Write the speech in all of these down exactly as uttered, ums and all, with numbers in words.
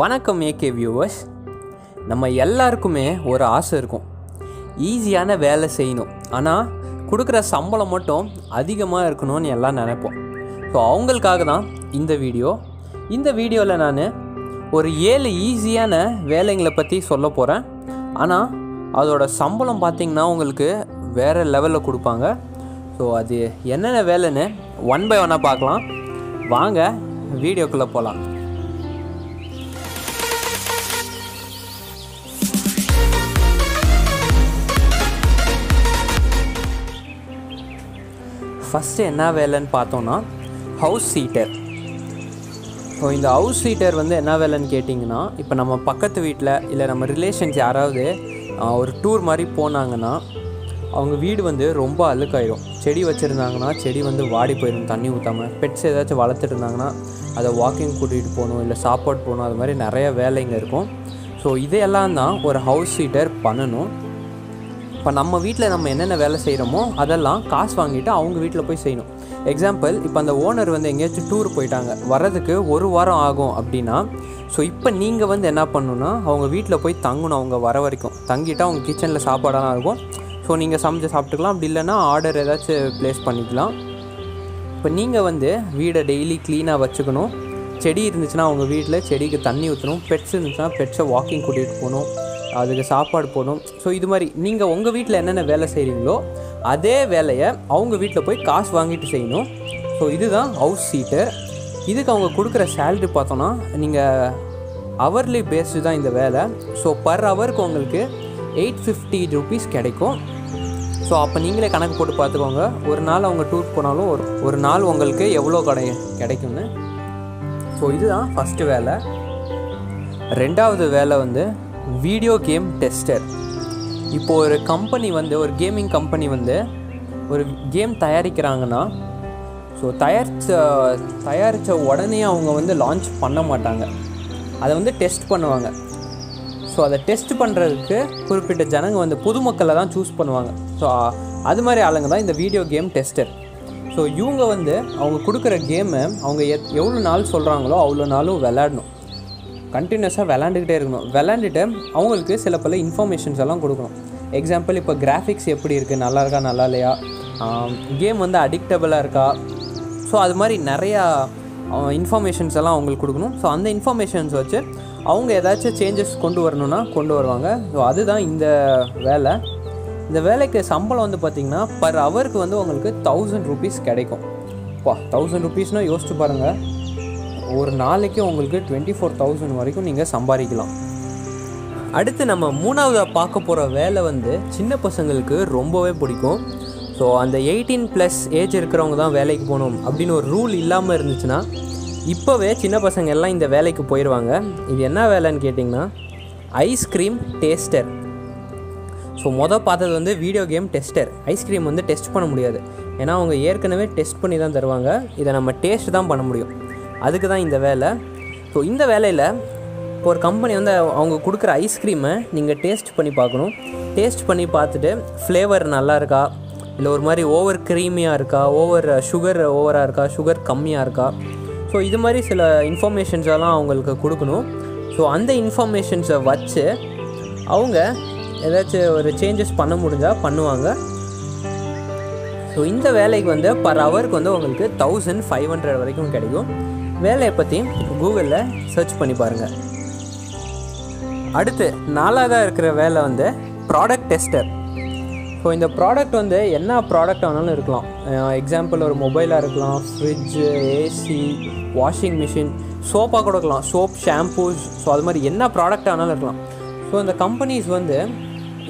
வணக்கம் AK viewers. நம்ம எல்லாருக்குமே ஒரு ஆசை இருக்கும், ஈஸியான வேலை செய்யணும், ஆனால் கொடுக்குற சம்பளம் மட்டும் அதிகமாக இருக்கணும்னு எல்லாம் நினைப்போம். ஸோ அவங்களுக்காக தான் இந்த வீடியோ. இந்த வீடியோவில் நான் ஒரு ஏழு ஈஸியான வேலைங்களை பற்றி சொல்ல போகிறேன். ஆனால் அதோட சம்பளம் பார்த்திங்கன்னா உங்களுக்கு வேறு லெவலில் கொடுப்பாங்க. ஸோ அது என்னென்ன வேலைன்னு ஒன் பை ஒன்னாக பார்க்கலாம். வாங்க வீடியோக்குள்ளே போகலாம். ஃபஸ்ட்டு என்ன வேலைன்னு பார்த்தோன்னா ஹவுஸ் ஹீட்டர். ஸோ இந்த ஹவுஸ் ஹீட்டர் வந்து என்ன வேலைன்னு கேட்டிங்கன்னா, இப்போ நம்ம பக்கத்து வீட்டில் இல்லை நம்ம ரிலேஷன்ஸ் யாராவது ஒரு டூர் மாதிரி போனாங்கன்னா அவங்க வீடு வந்து ரொம்ப அழுக்காயிடும். செடி வச்சுருந்தாங்கன்னா செடி வந்து வாடி போயிடும் தண்ணி ஊற்றாமல். பெட்ஸ் ஏதாச்சும் வளர்த்துட்டு இருந்தாங்கன்னா அதை வாக்கிங் கூட்டிகிட்டு போகணும், இல்லை சாப்பாடு போகணும், அது மாதிரி நிறைய வேலைங்க இருக்கும். ஸோ இதையெல்லாம் தான் ஒரு ஹவுஸ் ஹீட்டர் பண்ணணும். இப்போ நம்ம வீட்டில் நம்ம என்னென்ன வேலை செய்கிறோமோ அதெல்லாம் காசு வாங்கிட்டு அவங்க வீட்டில் போய் செய்யணும். எக்ஸாம்பிள், இப்போ அந்த ஓனர் வந்து எங்கேயாச்சும் டூர் போயிட்டாங்க, வர்றதுக்கு ஒரு வாரம் ஆகும் அப்படின்னா, ஸோ இப்போ நீங்கள் வந்து என்ன பண்ணணுன்னா அவங்க வீட்டில் போய் தங்கணும். அவங்க வர வரைக்கும் தங்கிட்டு அவங்க கிச்சனில் சாப்பாடெல்லாம் இருக்கும். ஸோ நீங்கள் சமைச்சு சாப்பிட்டுக்கலாம், அப்படி இல்லைன்னா ஆர்டர் ஏதாச்சும் ப்ளேஸ் பண்ணிக்கலாம். இப்போ நீங்கள் வந்து வீடை டெய்லி க்ளீனாக வச்சுக்கணும். செடி இருந்துச்சுன்னா அவங்க வீட்டில் செடிக்கு தண்ணி ஊற்றணும். பெட்ஸ் இருந்துச்சுன்னா பெட்ஸை வாக்கிங் கூட்டிகிட்டு போகணும், அதுக்கு சாப்பாடு போடணும். ஸோ இது மாதிரி நீங்கள் உங்கள் வீட்டில் என்னென்ன வேலை செய்கிறீங்களோ அதே வேலையை அவங்க வீட்டில் போய் காசு வாங்கிட்டு செய்யணும். ஸோ இதுதான் ஹவுஸ் ஹீட்டர். இதுக்கு அவங்க கொடுக்குற சேலரி பார்த்தோன்னா, நீங்கள் ஹவர்லி பேஸ்டு தான் இந்த வேலை. ஸோ பர் ஹவருக்கு உங்களுக்கு எயிட் ஃபிஃப்டி ருபீஸ் கிடைக்கும். ஸோ அப்போ நீங்களே கணக்கு போட்டு பார்த்துக்கோங்க, ஒரு நாள் அவங்க டூர் போனாலும் ஒரு ஒரு நாள் உங்களுக்கு எவ்வளோ கடை கிடைக்கும்னு. ஸோ இதுதான் ஃபஸ்ட்டு வேலை. ரெண்டாவது வேலை வந்து வீடியோ கேம் டெஸ்டர். இப்போது ஒரு கம்பெனி வந்து ஒரு கேமிங் கம்பெனி வந்து ஒரு கேம் தயாரிக்கிறாங்கன்னா, ஸோ தயாரித்த தயாரித்த உடனே அவங்க வந்து லான்ச் பண்ண மாட்டாங்க, அதை வந்து டெஸ்ட் பண்ணுவாங்க. ஸோ அதை டெஸ்ட் பண்ணுறதுக்கு குறிப்பிட்ட ஜனங்க வந்து பொதுமக்களை தான் சூஸ் பண்ணுவாங்க. ஸோ அது மாதிரி ஆளுங்க தான் இந்த வீடியோ கேம் டெஸ்டர். ஸோ இவங்க வந்து அவங்க கொடுக்குற கேமை அவங்க எ எவ்வளோ நாள் சொல்கிறாங்களோ அவ்வளோ நாளும் விளையாடணும். கண்டினியூஸாக விளாண்டுக்கிட்டே இருக்கணும். விளாண்டுட்டு அவங்களுக்கு சில பல இன்ஃபர்மேஷன்ஸ் எல்லாம் கொடுக்கணும். எக்ஸாம்பிள், இப்போ கிராஃபிக்ஸ் எப்படி இருக்குது, நல்லா இருக்கா நல்லா இல்லையா, கேம் வந்து அடிக்டபுளாக இருக்கா, ஸோ அது மாதிரி நிறையா இன்ஃபர்மேஷன்ஸ் எல்லாம் அவங்களுக்கு கொடுக்கணும். ஸோ அந்த இன்ஃபர்மேஷன்ஸ் வச்சு அவங்க ஏதாச்சும் சேஞ்சஸ் கொண்டு வரணுன்னா கொண்டு வருவாங்க. ஸோ அதுதான் இந்த வேலை. இந்த வேலைக்கு சம்பளம் வந்து பார்த்திங்கன்னா பர் ஹவருக்கு வந்து உங்களுக்கு தௌசண்ட் ருபீஸ் கிடைக்கும். அப்பா தௌசண்ட் ருபீஸ்னால் யோசிச்சு பாருங்கள், ஒரு நாளைக்கு உங்களுக்கு டுவெண்ட்டி ஃபோர் தௌசண்ட் வரைக்கும் நீங்கள் சம்பாதிக்கலாம். அடுத்து நம்ம மூணாவதாக பார்க்க போகிற வேலை வந்து சின்ன பசங்களுக்கு ரொம்பவே பிடிக்கும். ஸோ அந்த எயிட்டீன் ப்ளஸ் ஏஜ் இருக்கிறவங்க தான் வேலைக்கு போகணும் அப்படின்னு ஒரு ரூல் இல்லாமல் இருந்துச்சுன்னா இப்போவே சின்ன பசங்க எல்லாம் இந்த வேலைக்கு போயிடுவாங்க. இது என்ன வேலைன்னு கேட்டிங்கன்னா ஐஸ்கிரீம் டேஸ்டர். ஸோ மொதல் பார்த்தது வந்து வீடியோ கேம் டெஸ்டர். ஐஸ்கிரீம் வந்து டெஸ்ட் பண்ண முடியாது, ஏன்னா அவங்க ஏற்கனவே டெஸ்ட் பண்ணி தான் தருவாங்க. இதை நம்ம டேஸ்ட் தான் பண்ண முடியும், அதுக்கு தான் இந்த வேலை. ஸோ இந்த வேலையில் இப்போ ஒரு கம்பெனி வந்து அவங்க கொடுக்குற ஐஸ்கிரீமை நீங்கள் டேஸ்ட் பண்ணி பார்க்கணும். டேஸ்ட் பண்ணி பார்த்துட்டு ஃப்ளேவர் நல்லா இருக்கா, இல்லை ஒரு மாதிரி ஓவர் க்ரீமியாக இருக்கா, ஓவர் சுகர் ஓவராக இருக்கா, சுகர் கம்மியாக இருக்கா, ஸோ இது மாதிரி சில இன்ஃபர்மேஷன்ஸ் எல்லாம் அவங்களுக்கு கொடுக்கணும். ஸோ அந்த இன்ஃபர்மேஷன்ஸை வச்சு அவங்க ஏதாச்சும் ஒரு சேஞ்சஸ் பண்ண முடிஞ்சால் பண்ணுவாங்க. ஸோ இந்த வேலைக்கு வந்து பர் ஹவருக்கு வந்து உங்களுக்கு தௌசண்ட் ஃபைவ் ஹண்ட்ரட் வரைக்கும் கிடைக்கும். வேலையை பற்றி கூகுளில் சர்ச் பண்ணி பாருங்கள். அடுத்து நாலாவதாக இருக்கிற வேலை வந்து ப்ராடக்ட் டெஸ்டர். ஸோ இந்த ப்ராடக்ட் வந்து என்ன ப்ராடக்ட் ஆனாலும் இருக்கலாம். எக்ஸாம்பிள், ஒரு மொபைலாக இருக்கலாம், ஃப்ரிட்ஜு, ஏசி, வாஷிங் மிஷின், சோப்பாக கூட இருக்கலாம், சோப், ஷாம்பூஸ். ஸோ அது மாதிரி என்ன ப்ராடக்ட் ஆனாலும் இருக்கலாம். ஸோ இந்த கம்பெனிஸ் வந்து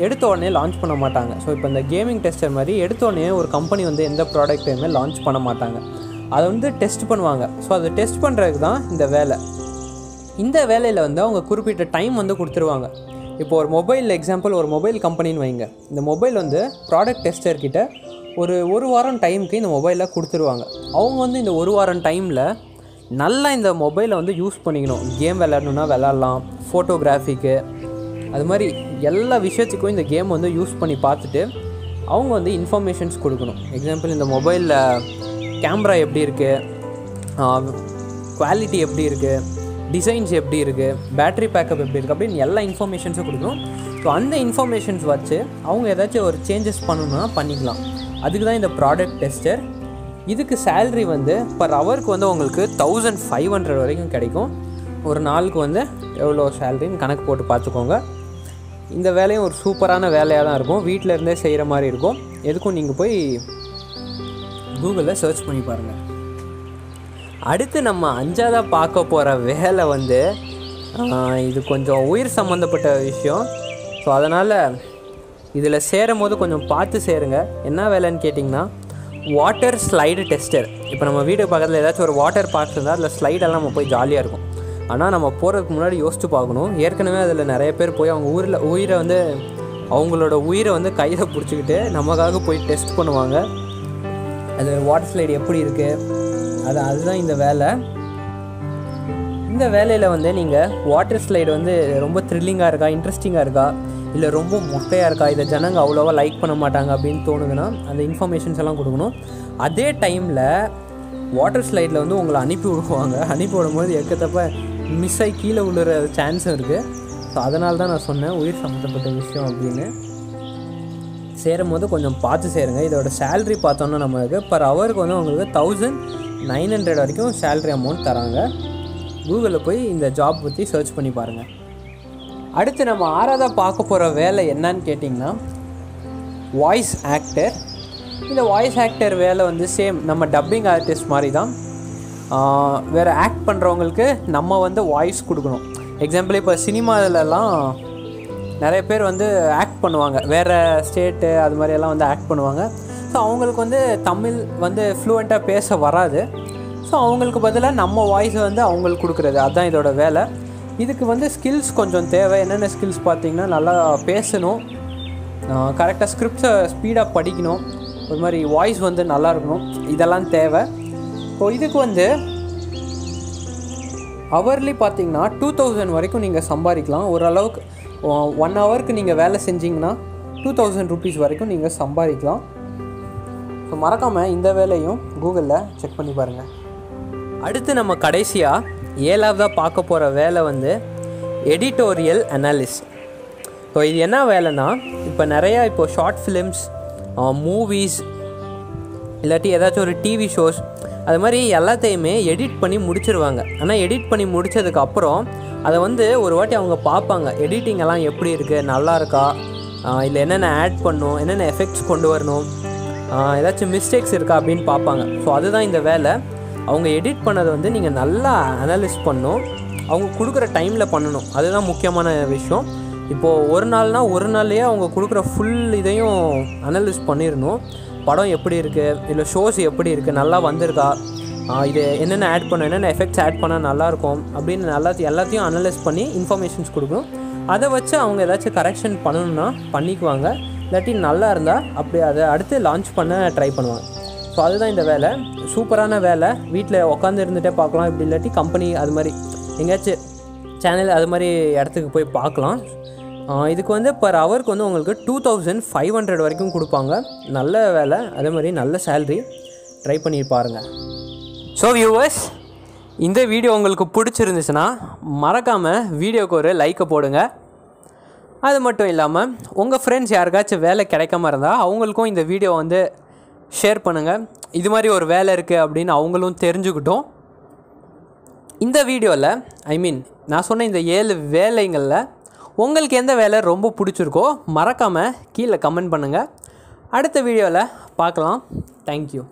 எடுத்த உடனே லான்ச் பண்ண மாட்டாங்க. ஸோ இப்போ இந்த கேமிங் டெஸ்டர் மாதிரி எடுத்த உடனே ஒரு கம்பெனி வந்து எந்த ப்ராடக்ட்டையுமே லான்ச் பண்ண மாட்டாங்க, அதை வந்து டெஸ்ட் பண்ணுவாங்க. ஸோ அதை டெஸ்ட் பண்ணுறதுக்கு தான் இந்த வேலை. இந்த வேலையில் வந்து அவங்க குறிப்பிட்ட டைம் வந்து கொடுத்துருவாங்க. இப்போ ஒரு மொபைல், எக்ஸாம்பிள் ஒரு மொபைல் கம்பெனின்னு வைங்க, இந்த மொபைல் வந்து ப்ராடக்ட் டெஸ்டர்கிட்ட ஒரு ஒரு வாரம் டைமுக்கு இந்த மொபைலை கொடுத்துருவாங்க. அவங்க வந்து இந்த ஒரு வாரம் டைமில் நல்லா இந்த மொபைலை வந்து யூஸ் பண்ணிக்கணும். கேம் விளையாடணுன்னா விளையாடலாம், ஃபோட்டோகிராஃபிக்கு, அது மாதிரி எல்லா விஷயத்துக்கும் இந்த கேம் வந்து யூஸ் பண்ணி பார்த்துட்டு அவங்க வந்து இன்ஃபர்மேஷன்ஸ் கொடுக்கணும். எக்ஸாம்பிள், இந்த மொபைலில் கேமரா எப்படி இருக்குது, குவாலிட்டி எப்படி இருக்குது, டிசைன்ஸ் எப்படி இருக்குது, பேட்டரி பேக்கப் எப்படி இருக்குது அப்படின்னு எல்லா இன்ஃபர்மேஷன்ஸும் கொடுக்கும். ஸோ அந்த இன்ஃபர்மேஷன்ஸ் வச்சு அவங்க ஏதாச்சும் ஒரு சேஞ்சஸ் பண்ணணுன்னா பண்ணிக்கலாம். அதுக்கு தான் இந்த ப்ராடக்ட் டெஸ்டர். இதுக்கு சேலரி வந்து பர் ஹவருக்கு வந்து உங்களுக்கு தௌசண்ட் ஃபைவ் ஹண்ட்ரட் வரைக்கும் கிடைக்கும். ஒரு நாளுக்கு வந்து எவ்வளோ சேலரின்னு கணக்கு போட்டு பார்த்துக்கோங்க. இந்த வேலையும் ஒரு சூப்பரான வேலையாக தான் இருக்கும், வீட்டில் இருந்தே செய்கிற மாதிரி இருக்கும். எதுக்கும் நீங்கள் போய் கூகுளில் சர்ச் பண்ணி பாருங்கள். அடுத்து நம்ம அஞ்சாவதாக பார்க்க போகிற வேலை வந்து இது கொஞ்சம் உயிர் சம்மந்தப்பட்ட விஷயம். ஸோ அதனால் இதில் சேரும் போது கொஞ்சம் பார்த்து சேருங்க. என்ன வேலைன்னு கேட்டிங்கன்னா வாட்டர் ஸ்லைடு டெஸ்டர். இப்போ நம்ம வீடு பக்கத்தில் ஏதாச்சும் ஒரு வாட்டர் பார்க் இருந்தால் அதில் ஸ்லைடெல்லாம் நம்ம போய் ஜாலியாக இருக்கும். ஆனால் நம்ம போகிறதுக்கு முன்னாடி யோசித்து பார்க்கணும். ஏற்கனவே அதில் நிறைய பேர் போய் அவங்க ஊரில் உயிரை வந்து அவங்களோட உயிரை வந்து கையில் பிடிச்சிக்கிட்டு நமக்காக போய் டெஸ்ட் பண்ணுவாங்க. அது வாட்டர் ஸ்லைடு எப்படி இருக்குது அது அதுதான் இந்த வேலை. இந்த வேலையில் வந்து நீங்கள் வாட்டர் ஸ்லைடு வந்து ரொம்ப த்ரில்லிங்காக இருக்கா, இன்ட்ரெஸ்டிங்காக இருக்கா, இல்லை ரொம்ப மொட்டையாக இருக்கா, இதை ஜனங்க அவ்வளோவா லைக் பண்ண மாட்டாங்க அப்படின்னு தோணுங்கன்னா அந்த இன்ஃபர்மேஷன்ஸ் எல்லாம் கொடுக்கணும். அதே டைமில் வாட்டர் ஸ்லைடில் வந்து உங்களை அனுப்பி விடுவாங்க. அனுப்பி விடும்போது எக்கத்தப்ப மிஸ் ஆகி கீழே விழுற சான்ஸும் இருக்குது. ஸோ அதனால தான் நான் சொன்னேன் உயிர் சம்மந்தப்பட்ட விஷயம் அப்படின்னு. சேரும் போது கொஞ்சம் பார்த்து சேருங்க. இதோட சேலரி பார்த்தோன்னா நம்மளுக்கு பர் ஹவருக்கு வந்து உங்களுக்கு தௌசண்ட் நைன் ஹண்ட்ரட் வரைக்கும் சேலரி அமௌண்ட் தராங்க. கூகுளில் போய் இந்த ஜாப் பற்றி சர்ச் பண்ணி பாருங்கள். அடுத்து நம்ம ஆறாவதாக பார்க்க போகிற வேலை என்னன்னு கேட்டிங்கன்னா வாய்ஸ் ஆக்டர். இந்த வாய்ஸ் ஆக்டர் வேலை வந்து சேம் நம்ம டப்பிங் ஆர்டிஸ்ட் மாதிரி தான். வேறு ஆக்ட் பண்ணுறவங்களுக்கு நம்ம வந்து வாய்ஸ் கொடுக்கணும். எக்ஸாம்பிள் இப்போ சினிமாவிலலாம் நிறைய பேர் வந்து ஆக்ட் பண்ணுவாங்க, வேறு ஸ்டேட்டு அது மாதிரியெல்லாம் வந்து ஆக்ட் பண்ணுவாங்க. ஸோ அவங்களுக்கு வந்து தமிழ் வந்து ஃப்ளூவெண்ட்டாக பேச வராது. ஸோ அவங்களுக்கு பதிலாக நம்ம வாய்ஸை வந்து அவங்களுக்கு கொடுக்குறது, அதுதான் இதோட வேலை. இதுக்கு வந்து ஸ்கில்ஸ் கொஞ்சம் தேவை. என்னென்ன ஸ்கில்ஸ் பார்த்திங்கன்னா நல்லா பேசணும், கரெக்டாக ஸ்கிரிப்ட்ஸை ஸ்பீடாக படிக்கணும், ஒரு மாதிரி வாய்ஸ் வந்து நல்லா இருக்கணும், இதெல்லாம் தேவை. ஸோ இதுக்கு வந்து ஹவர்லி பார்த்திங்கன்னா டூ தௌசண்ட் வரைக்கும் நீங்கள் சம்பாதிக்கலாம். ஓரளவுக்கு ஒன் ஹவருக்கு நீங்கள் வேலை செஞ்சிங்கன்னா டூ தௌசண்ட் ருபீஸ் வரைக்கும் நீங்கள் சம்பாதிக்கலாம். ஸோ மறக்காமல் இந்த வேலையும் கூகுளில் செக் பண்ணி பாருங்கள். அடுத்து நம்ம கடைசியாக ஏழாவதாக பார்க்க போகிற வேலை வந்து எடிட்டோரியல் அனாலிஸ்ட். ஸோ இது என்ன வேலைன்னா இப்போ நிறையா இப்போது ஷார்ட் ஃபிலிம்ஸ், மூவிஸ், இல்லாட்டி ஏதாச்சும் ஒரு டிவி ஷோஸ் அது மாதிரி எல்லாத்தையுமே எடிட் பண்ணி முடிச்சிருவாங்க. ஆனால் எடிட் பண்ணி முடித்ததுக்கப்புறம் அதை வந்து ஒரு வாட்டி அவங்க பார்ப்பாங்க, எடிட்டிங்கெல்லாம் எப்படி இருக்குது, நல்லா இருக்கா, இல்லை என்னென்ன ஆட் பண்ணணும், என்னென்ன எஃபெக்ட்ஸ் கொண்டு வரணும், ஏதாச்சும் மிஸ்டேக்ஸ் இருக்கா அப்படின்னு பார்ப்பாங்க. ஸோ அதுதான் இந்த வேலை. அவங்க எடிட் பண்ணதை வந்து நீங்கள் நல்லா அனலைஸ் பண்ணணும், அவங்க கொடுக்குற டைமில் பண்ணணும். அதுதான் முக்கியமான விஷயம். இப்போது ஒரு நாள்னால் ஒரு நாள்லேயே அவங்க கொடுக்குற ஃபுல் இதையும் அனலைஸ் பண்ணிடணும். படம் எப்படி இருக்குது, இல்லை ஷோஸ் எப்படி இருக்குது, நல்லா வந்திருக்கா, இது என்னென்ன ஆட் பண்ண, என்னென்ன எஃபெக்ட்ஸ் ஆட் பண்ணால் நல்லாயிருக்கும் அப்படின்னு நல்லா எல்லாத்தையும் அனலைஸ் பண்ணி இன்ஃபர்மேஷன்ஸ் கொடுக்கணும். அதை வச்சு அவங்க ஏதாச்சும் கரெக்ஷன் பண்ணணுன்னா பண்ணிக்குவாங்க, இல்லாட்டி நல்லா இருந்தால் அப்படி அதை அடுத்து லான்ச் பண்ண ட்ரை பண்ணுவாங்க. ஸோ அதுதான் இந்த வேலை. சூப்பரான வேலை. வீட்டில் உட்காந்து இருந்துகிட்டே பார்க்கலாம், இப்படி இல்லாட்டி கம்பெனி அது மாதிரி எங்கேயாச்சும் சேனல் அது மாதிரி இடத்துக்கு போய் பார்க்கலாம். இதுக்கு வந்து பர் ஹவருக்கு வந்து உங்களுக்கு டூ தௌசண்ட் ஃபைவ் ஹண்ட்ரட் வரைக்கும் கொடுப்பாங்க. நல்ல வேலை, அதே மாதிரி நல்ல சேலரி. ட்ரை பண்ணி பாருங்கள். ஸோ வியூவர்ஸ், இந்த வீடியோ உங்களுக்கு பிடிச்சிருந்துச்சுன்னா மறக்காமல் வீடியோவுக்கு ஒரு லைக்கை போடுங்க. அது மட்டும் இல்லாமல் உங்கள் ஃப்ரெண்ட்ஸ் யாருக்காச்சும் வேலை கிடைக்காம இருந்தால் அவங்களுக்கும் இந்த வீடியோ வந்து ஷேர் பண்ணுங்கள். இது மாதிரி ஒரு வேலை இருக்குது அப்படின்னு அவங்களும் தெரிஞ்சுக்கிட்டோம். இந்த வீடியோவில் ஐ மீன் நான் சொன்ன இந்த ஏழு வேலைங்களில் உங்களுக்கு எந்த வேலை ரொம்ப பிடிச்சிருக்கோ மறக்காமல் கீழே கமெண்ட் பண்ணுங்கள். அடுத்த வீடியோவில் பார்க்கலாம். தேங்க்யூ.